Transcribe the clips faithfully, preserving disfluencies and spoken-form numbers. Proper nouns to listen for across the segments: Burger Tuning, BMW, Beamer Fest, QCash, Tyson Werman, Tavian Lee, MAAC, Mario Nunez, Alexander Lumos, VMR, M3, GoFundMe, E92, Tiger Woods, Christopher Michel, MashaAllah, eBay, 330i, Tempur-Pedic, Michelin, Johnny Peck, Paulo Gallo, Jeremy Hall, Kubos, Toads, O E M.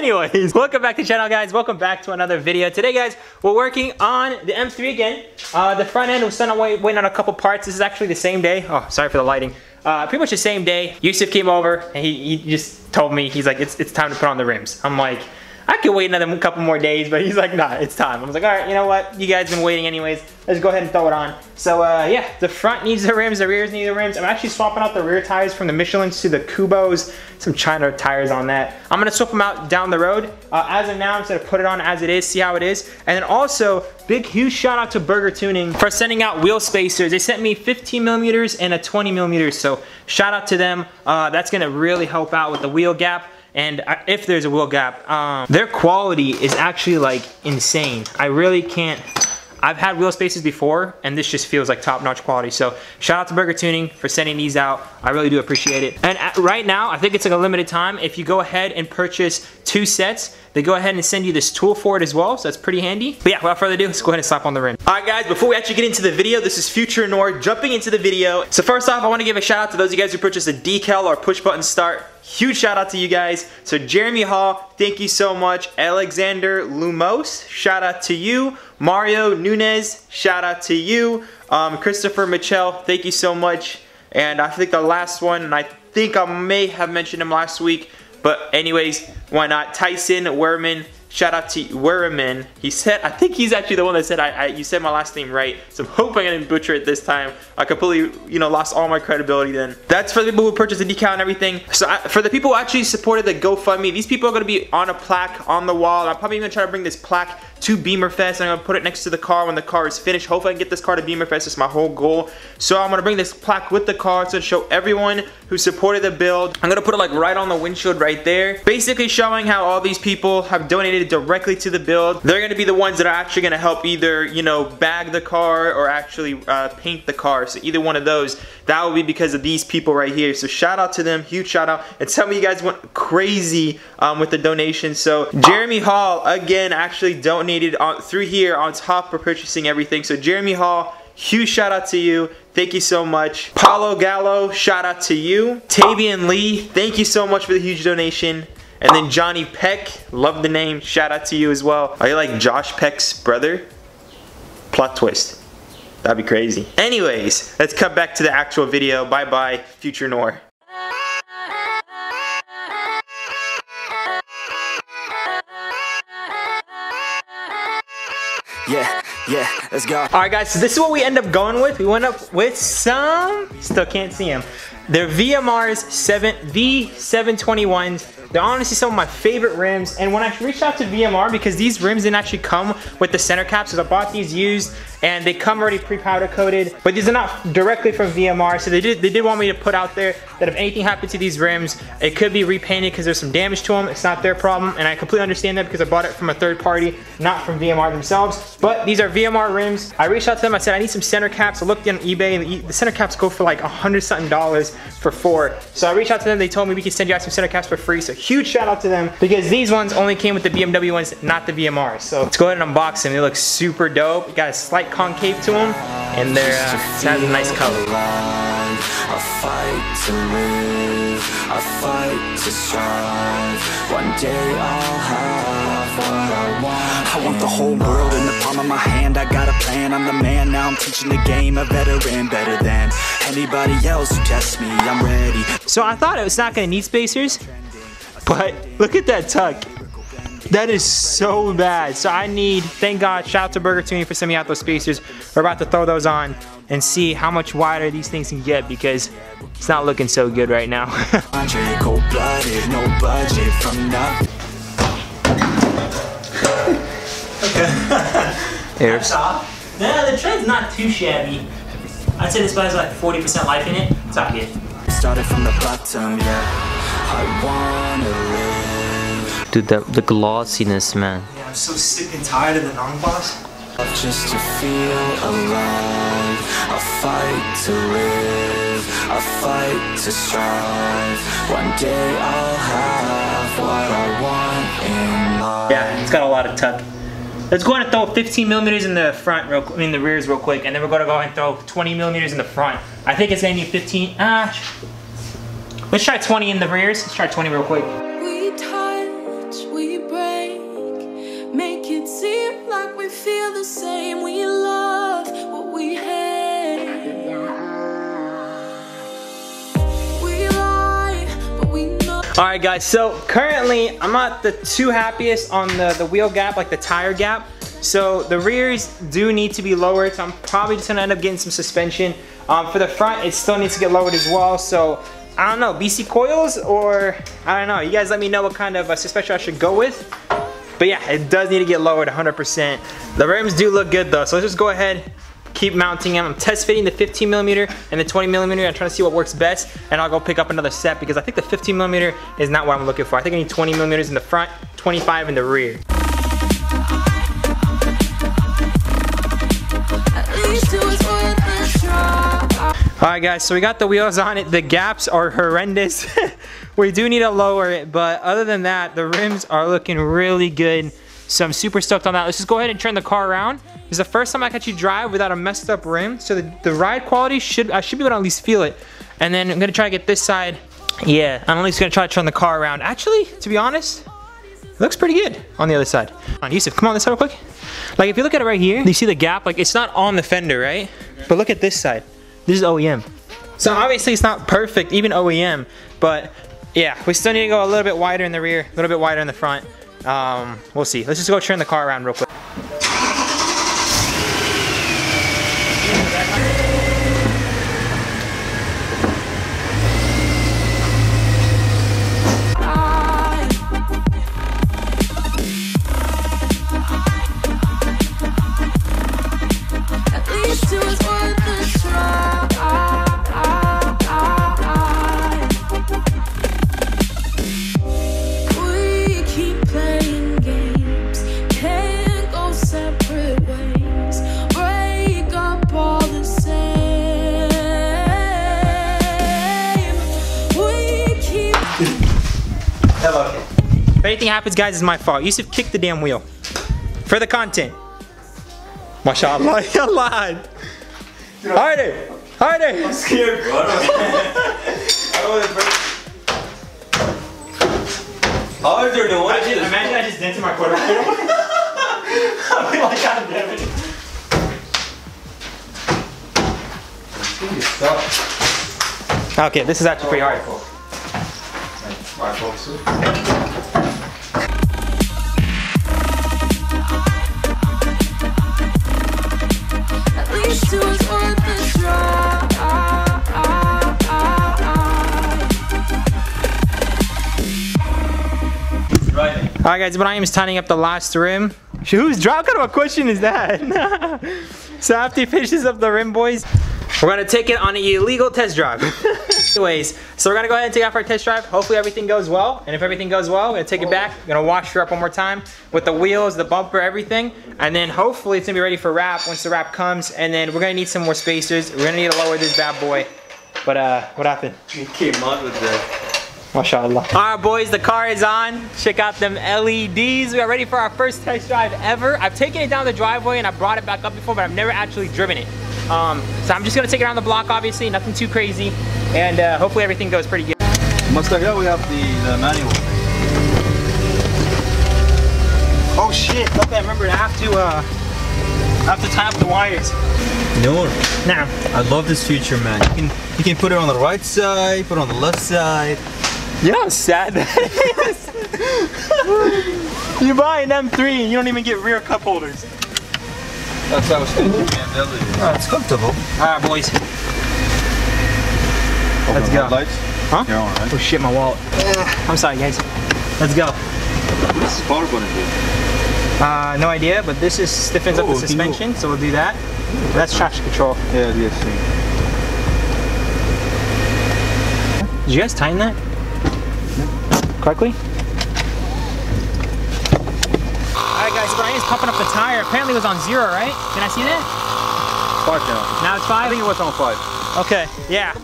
Anyways, welcome back to the channel, guys. Welcome back to another video. Today, guys, we're working on the M three again. Uh, the front end, we're still waiting on a couple parts. This is actually the same day. Oh, sorry for the lighting. Uh, pretty much the same day. Yusuf came over and he, he just told me, he's like, it's, it's time to put on the rims. I'm like, I could wait another couple more days, but he's like, nah, it's time. I was like, all right, you know what? You guys have been waiting anyways. Let's go ahead and throw it on. So uh, yeah, the front needs the rims, the rears need the rims. I'm actually swapping out the rear tires from the Michelins to the Kubos, some China tires on that. I'm gonna swap them out down the road. Uh, as of now, I'm gonna put it on as it is, see how it is. And then also, big huge shout out to Burger Tuning for sending out wheel spacers. They sent me fifteen millimeters and a twenty millimeters, so shout out to them. Uh, that's gonna really help out with the wheel gap. And if there's a wheel gap, um, their quality is actually like insane. I really can't, I've had wheel spacers before and this just feels like top-notch quality. So shout out to Burger Tuning for sending these out. I really do appreciate it. And at, right now, I think it's like a limited time. If you go ahead and purchase two sets, they go ahead and send you this tool for it as well, so that's pretty handy. But yeah, without further ado, let's go ahead and slap on the rim. All right, guys, before we actually get into the video, this is Future Noir jumping into the video. So first off, I wanna give a shout out to those of you guys who purchased a decal or push button start. Huge shout out to you guys. So Jeremy Hall, thank you so much. Alexander Lumos, shout out to you. Mario Nunez, shout out to you. Um, Christopher Michel, thank you so much. And I think the last one, and I think I may have mentioned him last week, but anyways, why not? Tyson Werman, shout out to Werman. He said, I think he's actually the one that said, I, I you said my last name right, so I'm hoping I didn't butcher it this time. I completely, you know, lost all my credibility then. That's for the people who purchased the decal and everything. So I, for the people who actually supported the GoFundMe, these people are gonna be on a plaque on the wall. I'm probably gonna try to bring this plaque to Beamer Fest. I'm gonna put it next to the car when the car is finished. Hopefully I can get this car to Beamer Fest, it's my whole goal. So I'm gonna bring this plaque with the car to show everyone who supported the build. I'm gonna put it like right on the windshield right there. Basically showing how all these people have donated directly to the build. They're gonna be the ones that are actually gonna help either, you know, bag the car or actually uh, paint the car. So either one of those, that will be because of these people right here. So shout out to them, huge shout out. And some of you guys went crazy um, with the donations. So Jeremy Hall, again, actually donated on, through here on top for purchasing everything. So Jeremy Hall, huge shout out to you. Thank you so much. Paulo Gallo, shout out to you. Tavian Lee, thank you so much for the huge donation. And then Johnny Peck, love the name, shout out to you as well. Are you like Josh Peck's brother? Plot twist. That'd be crazy. Anyways, let's cut back to the actual video. Bye bye, Future Noir. Yeah, yeah, let's go. Alright guys, so this is what we end up going with. We went up with some, still can't see them. They're V M Rs, V seven twenty-ones. They're honestly some of my favorite rims. And when I reached out to V M R, because these rims didn't actually come with the center caps, so I bought these used, and they come already pre-powder coated. But these are not directly from V M R, so they did they did want me to put out there that if anything happened to these rims, it could be repainted because there's some damage to them. It's not their problem, and I completely understand that because I bought it from a third party, not from V M R themselves. But these are V M R rims. I reached out to them. I said, I need some center caps. I looked on eBay, and the center caps go for like a hundred something dollars for four. So I reached out to them, they told me we could send you out some center caps for free, so huge shout out to them because these ones only came with the B M W ones, not the V M Rs. So let's go ahead and unbox them. They look super dope. You got a slight concave to them and they're uh, it has a nice color. I fight to live, I fight to strive. One day I'll have what I want. I want the whole world in the palm of my hand. I got a plan, I'm the man. Now I'm teaching the game, a veteran better than anybody else who tests me. I'm ready. So I thought it was not gonna need spacers, but look at that tuck. That is so bad. So I need, thank God, shout out to Burger Tuning for sending out those spacers. We're about to throw those on and see how much wider these things can get because it's not looking so good right now. That's off. No, the tread's not too shabby. I'd say this bike has like forty percent life in it. It's not good. Started from the bottom, yeah. I wanna live. Dude, the, the glossiness, man. Yeah, I'm so sick and tired of the non-boss. Just to feel alive, I fight to live, I fight to strive. One day I'll have what I want in life. Yeah, it's got a lot of tuck. Let's go ahead and throw fifteen millimeters in the front, real, I mean the rears real quick, and then we're gonna go ahead and throw twenty millimeters in the front. I think it's gonna need fifteen, ah. Let's try twenty in the rears, let's try twenty real quick. We the same. We love what we hate. We lie, but we know. All right, guys. So currently, I'm not the too happiest on the the wheel gap, like the tire gap. So the rears do need to be lowered. So I'm probably just gonna end up getting some suspension. Um, for the front, it still needs to get lowered as well. So I don't know, B C coils, or I don't know. You guys let me know what kind of uh, suspension I should go with. But yeah, it does need to get lowered one hundred percent. The rims do look good though, so let's just go ahead, keep mounting them. I'm test fitting the fifteen millimeter and the twenty millimeter. I'm trying to see what works best, and I'll go pick up another set because I think the fifteen millimeter is not what I'm looking for. I think I need twenty millimeters in the front, twenty-five in the rear. All right, guys, so we got the wheels on it. The gaps are horrendous. We do need to lower it, but other than that, the rims are looking really good. So I'm super stoked on that. Let's just go ahead and turn the car around. This is the first time I can actually drive without a messed up rim, so the, the ride quality, should I should be able to at least feel it. And then I'm gonna try to get this side. Yeah, I'm at least gonna try to turn the car around. Actually, to be honest, it looks pretty good on the other side. On Yusuf, come on this side real quick. Like if you look at it right here, you see the gap, like it's not on the fender, right? But look at this side. This is O E M. So obviously it's not perfect, even O E M, but yeah, we still need to go a little bit wider in the rear, a little bit wider in the front. Um, we'll see. Let's just go turn the car around real quick. If anything happens, guys, it's my fault. Yusuf kicked the damn wheel. For the content. MashaAllah. Harder. Harder. I'm scared, bro. Harder than what? Imagine I just dented my quarter. I mean, like, God damn it. Okay, this is actually pretty hard. My fault too. All right, guys, but I am just tightening up the last rim. Who's driving? What kind of a question is that? So after he finishes up the rim, boys, we're gonna take it on an illegal test drive. Anyways, so we're gonna go ahead and take off our test drive. Hopefully everything goes well, and if everything goes well, we're gonna take it back, we're gonna wash her up one more time with the wheels, the bumper, everything, and then hopefully it's gonna be ready for wrap once the wrap comes, and then we're gonna need some more spacers. We're gonna need to lower this bad boy. But uh, what happened? It came out with the... MashaAllah. All right, boys, the car is on. Check out them L E Ds. We are ready for our first test drive ever. I've taken it down the driveway and I brought it back up before, but I've never actually driven it. Um, so I'm just gonna take it around the block, obviously, nothing too crazy, and uh, hopefully everything goes pretty good. Must I go? We have the, the manual. Oh shit! Okay, I remember I have to uh, I have to tie up the wires. No. Nah. I love this feature, man. You can you can put it on the right side, put it on the left side. You know how sad that is. You buy an M three and you don't even get rear cup holders. That's what I was thinking. Oh, it's comfortable. Alright, boys. Open. Let's go. Lights. Huh? You're on, right? Oh shit, my wallet. I'm sorry, guys. Let's go. What's the power button do? Uh, no idea, but this is stiffens oh, up the suspension, so we'll do that. Ooh, that's traction control. Yeah, the S C. Did you guys tighten that? Yeah. Correctly? Guys, Brian's pumping up the tire. Apparently it was on zero, right? Can I see that? Five now. Now it's five? I think it was on five. Okay, yeah.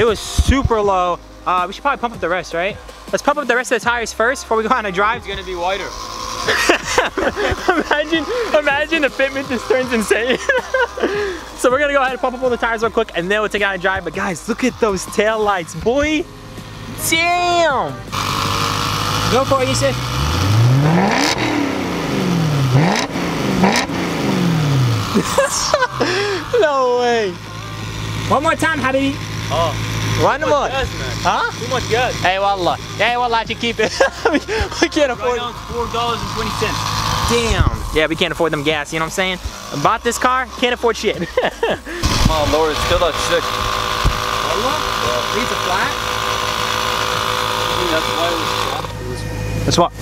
It was super low. Uh, we should probably pump up the rest, right? Let's pump up the rest of the tires first before we go on a drive. It's gonna be wider. imagine, imagine the fitment just turns insane. So we're gonna go ahead and pump up all the tires real quick and then we'll take out a drive. But guys, look at those tail lights, boy. Damn. Go for it, Yusuf. No way. One more time, Habibi. Oh. One Too more. Much gas, man. Huh? Too much gas. Hey, wallah. Hey, wallah, I should keep it. We can't afford right it. four dollars and twenty cents. Damn. Yeah, we can't afford them gas, you know what I'm saying? I bought this car, can't afford shit. Oh, Lord, it's still that sick. Wallah? Yeah. These are flat? I think that's why it was flat. That's what?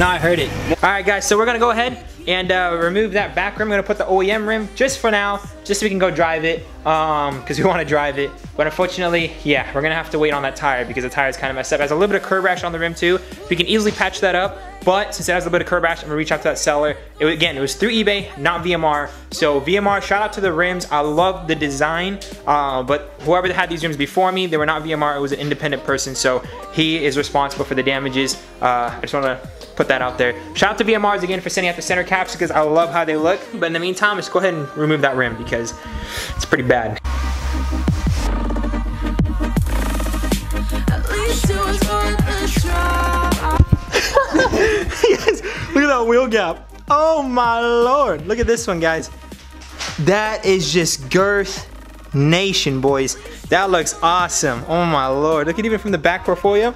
No, I heard it. Alright, guys, so we're gonna go ahead and uh, remove that back rim. I'm gonna put the O E M rim just for now, just so we can go drive it, um, cause we wanna drive it. But unfortunately, yeah, we're gonna have to wait on that tire because the tire's kinda messed up. It has a little bit of curb rash on the rim too. We can easily patch that up, but since it has a little bit of curb rash, I'm gonna reach out to that seller. It, again, it was through eBay, not V M R. So V M R, shout out to the rims. I love the design, uh, but whoever had these rims before me, they were not V M R, it was an independent person. So he is responsible for the damages. Uh, I just wanna put that out there. Shout out to V M Rs again for sending out the center caps because I love how they look. But in the meantime, let's go ahead and remove that rim because it's pretty bad. Yes, look at that wheel gap. Oh my Lord. Look at this one, guys. That is just girth nation, boys. That looks awesome. Oh my Lord. Look at even from the back portfolio.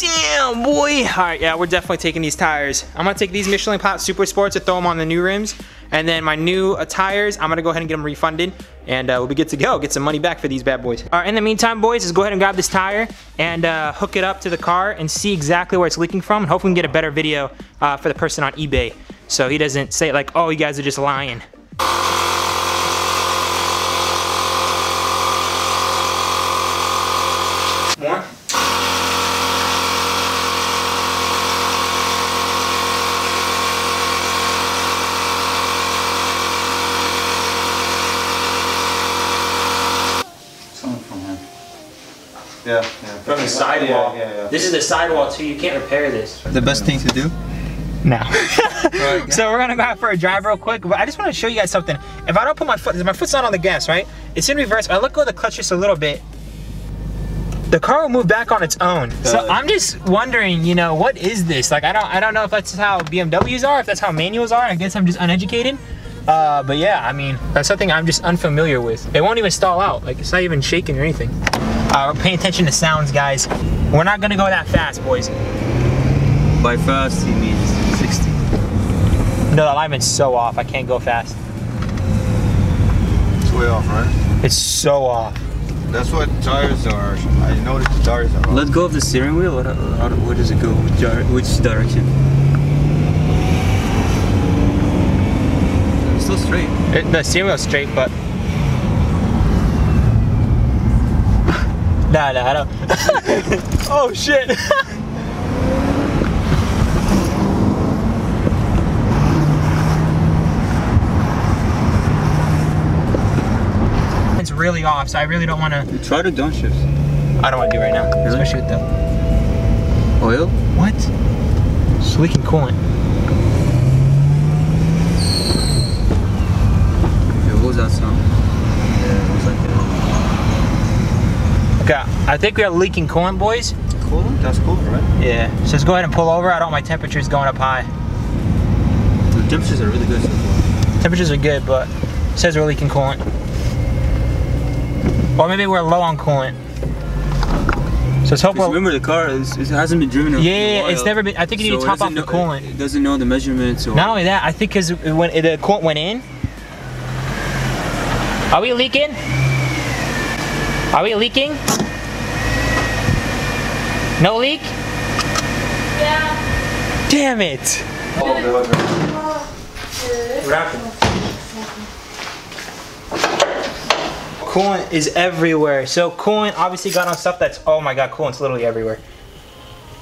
Damn, boy. All right, yeah, we're definitely taking these tires. I'm gonna take these Michelin Pilot Super Sports and throw them on the new rims. And then my new uh, tires, I'm gonna go ahead and get them refunded. And uh, we'll be good to go, get some money back for these bad boys. All right, in the meantime, boys, let's go ahead and grab this tire and uh, hook it up to the car and see exactly where it's leaking from. And hopefully we can get a better video uh, for the person on eBay. So he doesn't say like, oh, you guys are just lying. More? Yeah, yeah. From the sidewall. Yeah, yeah, yeah. This is the sidewall too, you can't repair this. The best thing to do? No. So we're gonna go out for a drive real quick, but I just wanna show you guys something. If I don't put my foot, my foot's not on the gas, right? It's in reverse, but I let go of the clutch just a little bit. The car will move back on its own. So I'm just wondering, you know, what is this? Like, I don't I don't know if that's how B M Ws are, if that's how manuals are. I guess I'm just uneducated. Uh, but yeah, I mean, that's something I'm just unfamiliar with. It won't even stall out, like it's not even shaking or anything. Uh, we're paying attention to sounds, guys. We're not gonna go that fast, boys. By fast, he means sixty. No, the alignment's so off, I can't go fast. It's way off, right? It's so off. That's what tires are. I noticed the tires are off. Let go of the steering wheel, where does it go? Which direction? It's still straight. It, the steering wheel's straight, but... Nah, nah, I don't. Oh shit! It's really off, so I really don't want to. Try to down shift. I don't want to do it right now. Really? Especially with the oil. What? It's leaking coolant. Okay, what was that sound? Yeah, it was like that. Okay, I think we are leaking coolant, boys. Coolant? That's coolant, right? Yeah. So let's go ahead and pull over. I don't want my temperatures going up high. The temperatures are really good so far. Temperatures are good, but it says we're leaking coolant. Or maybe we're low on coolant. So let's hope we're... Remember the car, is, it hasn't been driven. Yeah, yeah, yeah, it's never been... I think you need so to top off know, the coolant. It doesn't know the measurements or... Not only that, I think because when the coolant went in... Are we leaking? Are we leaking? No leak? Yeah. Damn it! What happened? Coolant is everywhere. So coolant obviously got on stuff that's, oh my god, coolant's literally everywhere.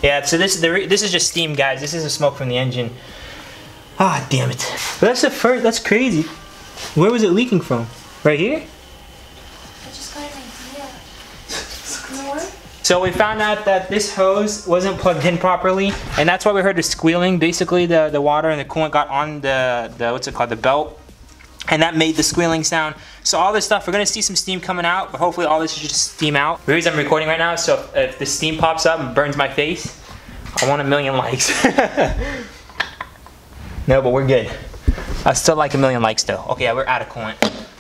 Yeah, so this is, the, this is just steam, guys. This isn't smoke from the engine. Ah, oh, damn it. But that's the first, that's crazy. Where was it leaking from? Right here? So we found out that this hose wasn't plugged in properly, and that's why we heard the squealing. Basically, the, the water and the coolant got on the, the, what's it called, the belt, and that made the squealing sound. So all this stuff, we're gonna see some steam coming out, but hopefully all this should just steam out. The reason I'm recording right now, so if, if the steam pops up and burns my face, I want a million likes. No, but we're good. I still like a million likes though. Okay, yeah, we're out of coolant.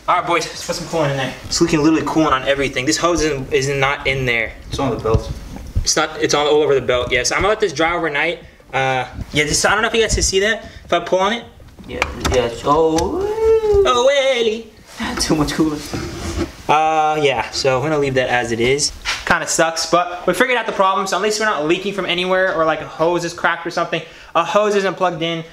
All right, boys, let's put some coolant in there. It's leaking literally coolant on everything. This hose is, is not in there. It's on the belt. It's not. It's all, all over the belt. Yeah, so I'm gonna let this dry overnight. Uh, yeah, this. I don't know if you guys can see that. If I pull on it. Yeah. Yeah. Oh. Oh, Ellie. Too much coolant. Uh, yeah. So I'm gonna leave that as it is. Kind of sucks, but we figured out the problem, so at least we're not leaking from anywhere or like a hose is cracked or something. A hose isn't plugged in.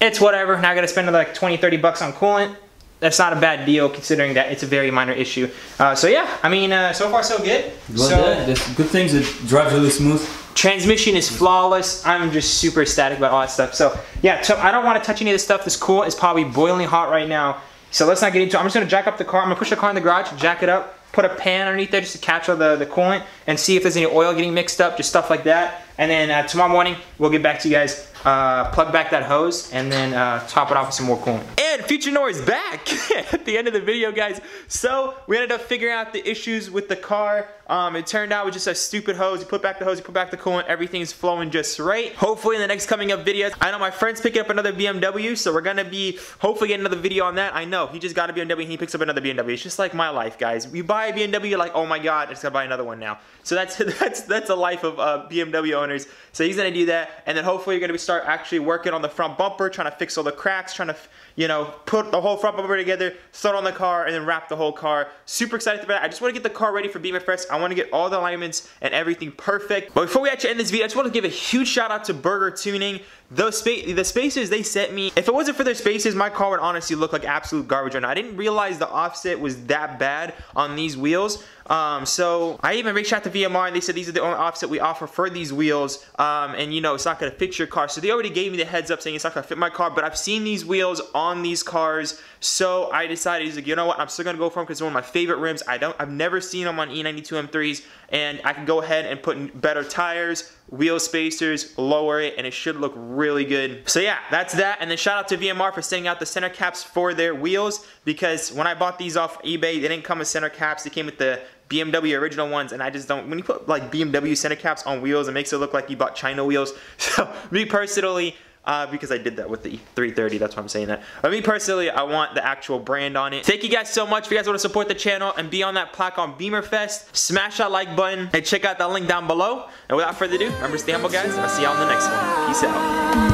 It's whatever. Now I gotta spend like twenty, thirty bucks on coolant. That's not a bad deal considering that it's a very minor issue. Uh, so yeah, I mean, uh, so far so good. Well, so, yeah, that's good things. It drives really smooth. Transmission is flawless. I'm just super ecstatic about all that stuff. So yeah, so I don't want to touch any of this stuff. This coolant is probably boiling hot right now. So let's not get into it. I'm just gonna jack up the car. I'm gonna push the car in the garage, jack it up, put a pan underneath there just to catch all the, the coolant and see if there's any oil getting mixed up, just stuff like that. And then uh, tomorrow morning, we'll get back to you guys, uh, plug back that hose, and then uh, top it off with some more coolant. And Future Nora's back at the end of the video, guys. So we ended up figuring out the issues with the car. Um, it turned out it was just a stupid hose. You put back the hose, you put back the coolant, everything's flowing just right. Hopefully in the next coming up videos, I know my friend's picking up another B M W, so we're gonna be hopefully getting another video on that. I know, he just got a B M W and he picks up another B M W. It's just like my life, guys. You buy a B M W, you're like, oh my God, I just gotta buy another one now. So that's that's that's the life of uh, B M W owners. So he's gonna do that, and then hopefully you're gonna start actually working on the front bumper, trying to fix all the cracks, trying to, you know, put the whole front bumper together, throw it on the car, and then wrap the whole car. Super excited about that. I just wanna get the car ready for Beamer Fest. I want to get all the alignments and everything perfect. But before we actually end this video, I just want to give a huge shout out to Burger Tuning. Those spa the spacers they sent me, if it wasn't for their spacers, my car would honestly look like absolute garbage right now. I didn't realize the offset was that bad on these wheels. Um, so I even reached out to V M R and they said these are the only offset we offer for these wheels. Um, and you know, it's not going to fit your car. So they already gave me the heads up saying it's not going to fit my car, but I've seen these wheels on these cars. So I decided, he's like, you know what, I'm still going to go for them because they're one of my favorite rims. I don't, I've never seen them on E ninety-two M threes, and I can go ahead and put in better tires, wheel spacers, lower it, and it should look really good. So yeah, that's that. And then shout out to V M R for sending out the center caps for their wheels, because when I bought these off eBay, they didn't come with center caps. They came with the B M W original ones, and I just don't, when you put like B M W center caps on wheels, it makes it look like you bought China wheels. So me personally, Uh, because I did that with the three thirty, that's why I'm saying that. But me personally, I want the actual brand on it. Thank you guys so much. If you guys want to support the channel and be on that plaque on Beamer Fest, smash that like button and check out that link down below. And without further ado, remember, stay humble, guys. I'll see y'all in the next one. Peace out.